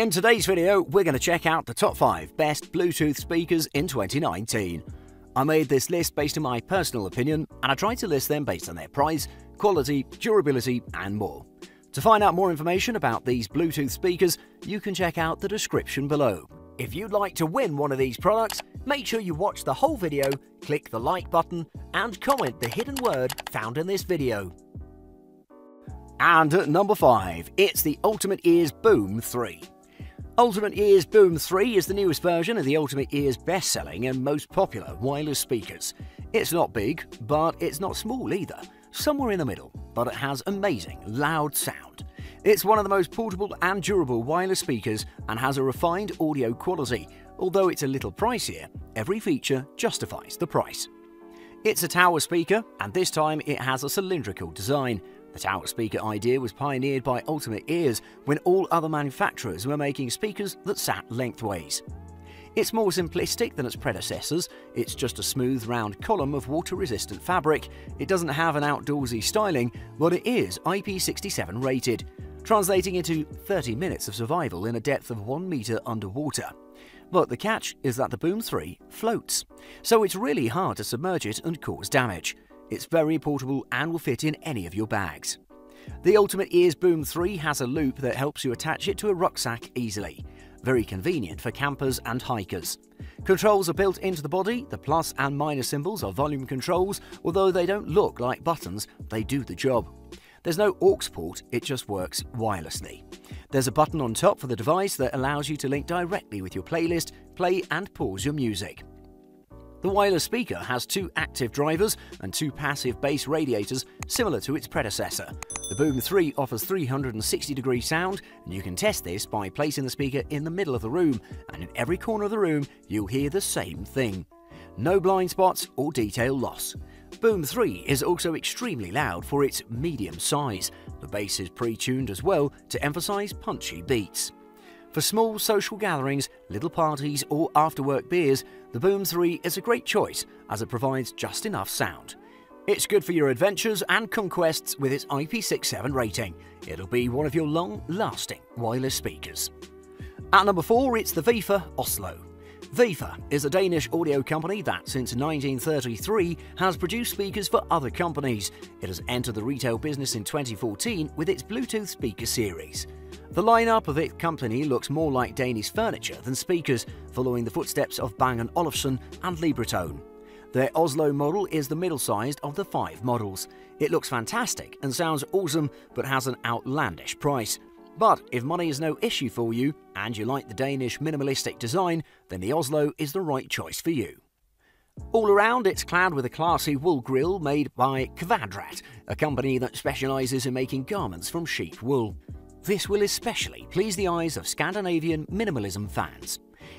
In today's video, we're going to check out the top 5 best Bluetooth speakers in 2019. I made this list based on my personal opinion, and I tried to list them based on their price, quality, durability, and more. To find out more information about these Bluetooth speakers, you can check out the description below. If you'd like to win one of these products, make sure you watch the whole video, click the like button, and comment the hidden word found in this video. And at number 5, it's the Ultimate Ears Boom 3. Ultimate Ears Boom 3 is the newest version of the Ultimate Ears best-selling and most popular wireless speakers. It's not big, but it's not small either. Somewhere in the middle, but it has amazing, loud sound. It's one of the most portable and durable wireless speakers and has a refined audio quality. Although it's a little pricier, every feature justifies the price. It's a tower speaker, and this time it has a cylindrical design. The tower speaker idea was pioneered by Ultimate Ears when all other manufacturers were making speakers that sat lengthways. It's more simplistic than its predecessors. It's just a smooth, round column of water-resistant fabric. It doesn't have an outdoorsy styling, but it is IP67 rated, translating into 30 minutes of survival in a depth of 1 meter underwater. But the catch is that the Boom 3 floats, so it's really hard to submerge it and cause damage. It's very portable and will fit in any of your bags. The Ultimate Ears Boom 3 has a loop that helps you attach it to a rucksack easily. Very convenient for campers and hikers. Controls are built into the body. The plus and minus symbols are volume controls. Although they don't look like buttons, they do the job. There's no aux port, it just works wirelessly. There's a button on top for the device that allows you to link directly with your playlist, play and pause your music. The wireless speaker has 2 active drivers and 2 passive bass radiators, similar to its predecessor. The Boom 3 offers 360-degree sound, and you can test this by placing the speaker in the middle of the room, and in every corner of the room, you'll hear the same thing. No blind spots or detail loss. Boom 3 is also extremely loud for its medium size. The bass is pre-tuned as well to emphasize punchy beats. For small social gatherings, little parties or after-work beers, the Boom 3 is a great choice as it provides just enough sound. It's good for your adventures and conquests with its IP67 rating. It'll be one of your long-lasting wireless speakers. At number 4, it's the Vifa Oslo. Vifa is a Danish audio company that, since 1933, has produced speakers for other companies. It has entered the retail business in 2014 with its Bluetooth speaker series. The lineup of its company looks more like Danish furniture than speakers, following the footsteps of Bang & Olufsen and Libretone. Their Oslo model is the middle-sized of the 5 models. It looks fantastic and sounds awesome, but has an outlandish price. But if money is no issue for you, and you like the Danish minimalistic design, then the Oslo is the right choice for you. All around, it's clad with a classy wool grille made by Kvadrat, a company that specializes in making garments from sheep wool. This will especially please the eyes of Scandinavian minimalism fans.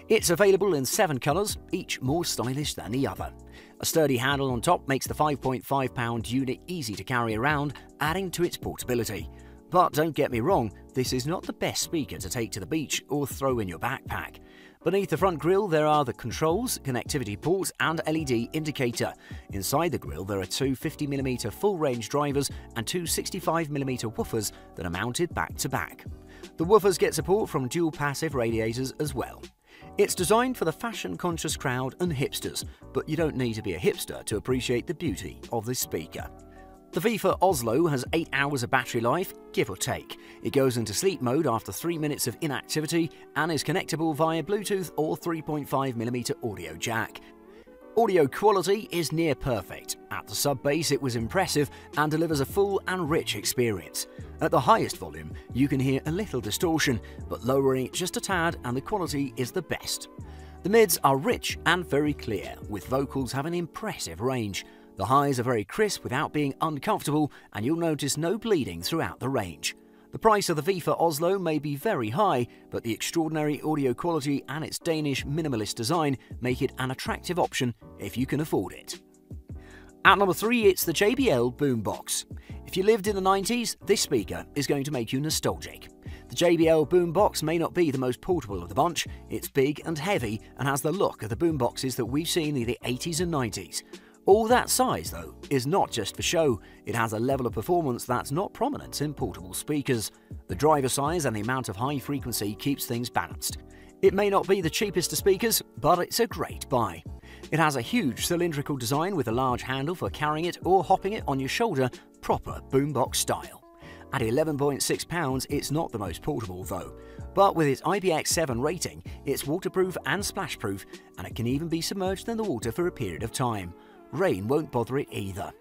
It's available in 7 colours, each more stylish than the other. A sturdy handle on top makes the 5.5-pound unit easy to carry around, adding to its portability. But don't get me wrong, this is not the best speaker to take to the beach or throw in your backpack. Beneath the front grille there are the controls, connectivity port and LED indicator. Inside the grille there are 2 50mm full-range drivers and 2 65mm woofers that are mounted back-to-back. The woofers get support from dual passive radiators as well. It's designed for the fashion-conscious crowd and hipsters, but you don't need to be a hipster to appreciate the beauty of this speaker. The Vifa Oslo has 8 hours of battery life, give or take. It goes into sleep mode after 3 minutes of inactivity and is connectable via Bluetooth or 3.5mm audio jack. Audio quality is near perfect. At the sub-bass it was impressive and delivers a full and rich experience. At the highest volume you can hear a little distortion, but lowering it just a tad and the quality is the best. The mids are rich and very clear, with vocals having an impressive range. The highs are very crisp without being uncomfortable, and you'll notice no bleeding throughout the range. The price of the Vifa Oslo may be very high, but the extraordinary audio quality and its Danish minimalist design make it an attractive option if you can afford it. At number 3, it's the JBL Boombox. If you lived in the 90s, this speaker is going to make you nostalgic. The JBL Boombox may not be the most portable of the bunch. It's big and heavy and has the look of the boomboxes that we've seen in the 80s and 90s. All that size, though, is not just for show. It has a level of performance that's not prominent in portable speakers. The driver size and the amount of high frequency keeps things balanced. It may not be the cheapest of speakers, but it's a great buy. It has a huge cylindrical design with a large handle for carrying it or hopping it on your shoulder, proper boombox style. At £11.6, it's not the most portable though, but with its IPX7 rating, it's waterproof and splashproof, and it can even be submerged in the water for a period of time. Rain won't bother it either.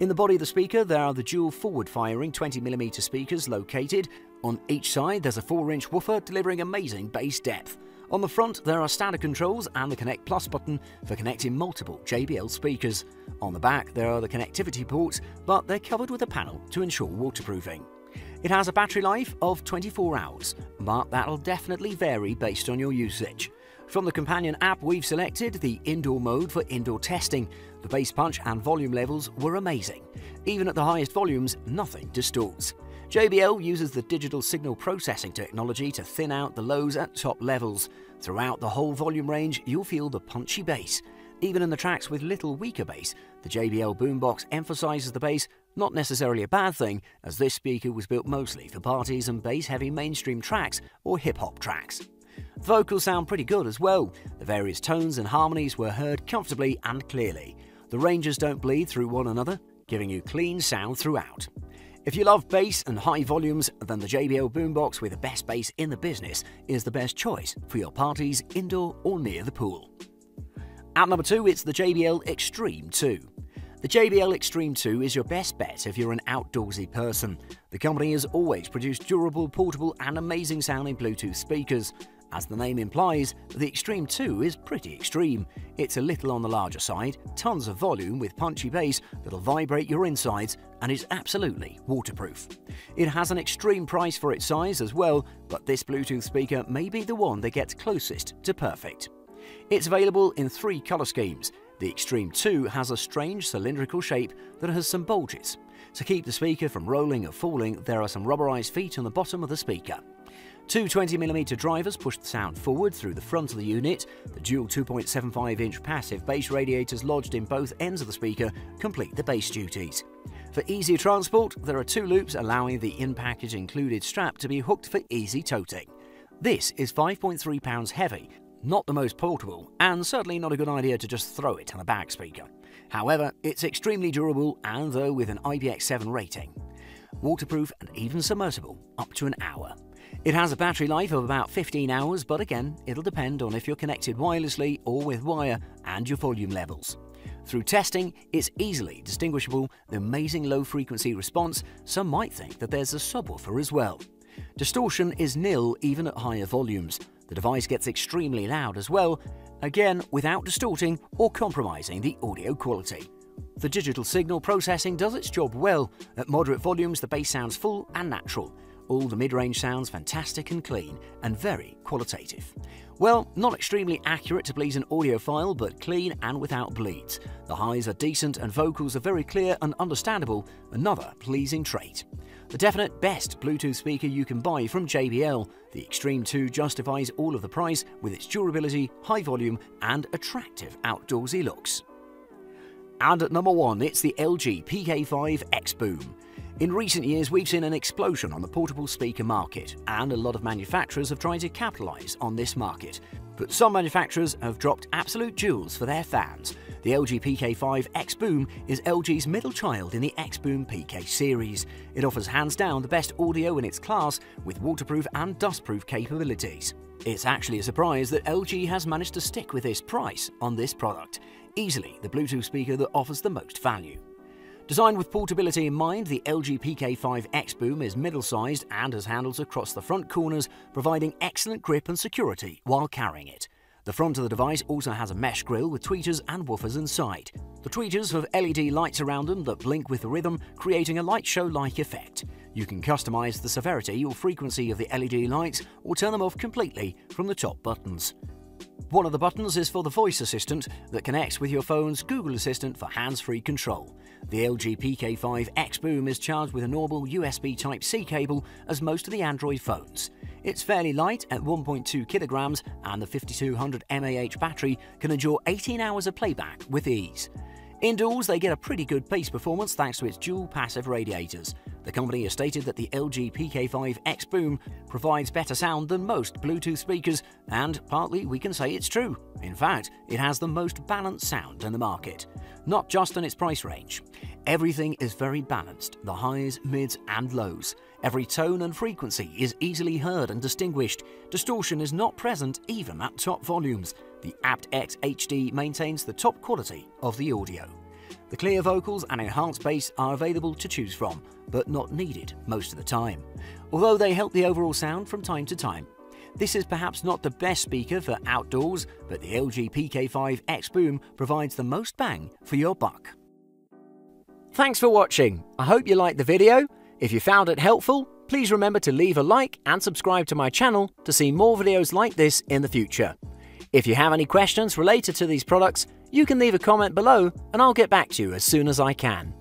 In the body of the speaker, there are the dual forward-firing 20mm speakers located. On each side, there's a 4-inch woofer delivering amazing bass depth. On the front, there are standard controls and the Connect Plus button for connecting multiple JBL speakers. On the back, there are the connectivity ports, but they're covered with a panel to ensure waterproofing. It has a battery life of 24 hours, but that'll definitely vary based on your usage. From the companion app, we've selected the indoor mode for indoor testing. The bass punch and volume levels were amazing. Even at the highest volumes, nothing distorts. JBL uses the digital signal processing technology to thin out the lows at top levels. Throughout the whole volume range, you'll feel the punchy bass. Even in the tracks with little weaker bass, the JBL Boombox emphasizes the bass, not necessarily a bad thing, as this speaker was built mostly for parties and bass-heavy mainstream tracks or hip-hop tracks. The vocals sound pretty good as well. The various tones and harmonies were heard comfortably and clearly. The ranges don't bleed through one another, giving you clean sound throughout. If you love bass and high volumes, then the JBL Boombox with the best bass in the business is the best choice for your parties indoor or near the pool. At number 2, it's the JBL Xtreme 2. The JBL Xtreme 2 is your best bet if you're an outdoorsy person. The company has always produced durable, portable and amazing sounding Bluetooth speakers. As the name implies, the Xtreme 2 is pretty extreme. It's a little on the larger side, tons of volume with punchy bass that'll vibrate your insides, and is absolutely waterproof. It has an extreme price for its size as well, but this Bluetooth speaker may be the one that gets closest to perfect. It's available in 3 color schemes. The Xtreme 2 has a strange cylindrical shape that has some bulges. To keep the speaker from rolling or falling, there are some rubberized feet on the bottom of the speaker. Two 20mm drivers push the sound forward through the front of the unit, the dual 2.75-inch passive bass radiators lodged in both ends of the speaker complete the bass duties. For easy transport, there are 2 loops allowing the in-package included strap to be hooked for easy toting. This is 5.3 pounds heavy, not the most portable, and certainly not a good idea to just throw it on a bag speaker. However, it's extremely durable and though with an IPX7 rating. Waterproof and even submersible, up to an hour. It has a battery life of about 15 hours, but again, it'll depend on if you're connected wirelessly or with wire and your volume levels. Through testing, it's easily distinguishable, the amazing low-frequency response. Some might think that there's a subwoofer as well. Distortion is nil even at higher volumes. The device gets extremely loud as well, again, without distorting or compromising the audio quality. The digital signal processing does its job well. At moderate volumes, the bass sounds full and natural. All the mid-range sounds fantastic and clean, and very qualitative. Well, not extremely accurate to please an audiophile, but clean and without bleeds. The highs are decent and vocals are very clear and understandable, another pleasing trait. The definite best Bluetooth speaker you can buy from JBL, the Xtreme 2 justifies all of the price with its durability, high volume, and attractive outdoorsy looks. And at number 1, it's the LG PK5 XBoom. In recent years, we've seen an explosion on the portable speaker market, and a lot of manufacturers have tried to capitalize on this market. But some manufacturers have dropped absolute jewels for their fans. The LG PK5 XBoom is LG's middle child in the XBoom PK series. It offers hands down the best audio in its class, with waterproof and dustproof capabilities. It's actually a surprise that LG has managed to stick with this price on this product, easily the Bluetooth speaker that offers the most value. Designed with portability in mind, the LG PK5 XBoom is middle-sized and has handles across the front corners, providing excellent grip and security while carrying it. The front of the device also has a mesh grille with tweeters and woofers inside. The tweeters have LED lights around them that blink with the rhythm, creating a light show-like effect. You can customize the severity or frequency of the LED lights or turn them off completely from the top buttons. One of the buttons is for the voice assistant that connects with your phone's Google Assistant for hands-free control. The LG PK5 XBoom is charged with a normal USB Type-C cable as most of the Android phones. It's fairly light at 1.2 kilograms and the 5200 mAh battery can endure 18 hours of playback with ease. Indoors, they get a pretty good bass performance thanks to its dual passive radiators. The company has stated that the LG PK5 XBoom provides better sound than most Bluetooth speakers, and partly we can say it's true. In fact, it has the most balanced sound in the market, not just in its price range. Everything is very balanced, the highs, mids and lows. Every tone and frequency is easily heard and distinguished. Distortion is not present even at top volumes. The apt-x HD maintains the top quality of the audio. The clear vocals and enhanced bass are available to choose from, but not needed most of the time, although they help the overall sound from time to time. This is perhaps not the best speaker for outdoors, but the LG PK5 XBoom provides the most bang for your buck. Thanks for watching. I hope you liked the video. If you found it helpful, please remember to leave a like and subscribe to my channel to see more videos like this in the future. If you have any questions related to these products, you can leave a comment below and I'll get back to you as soon as I can.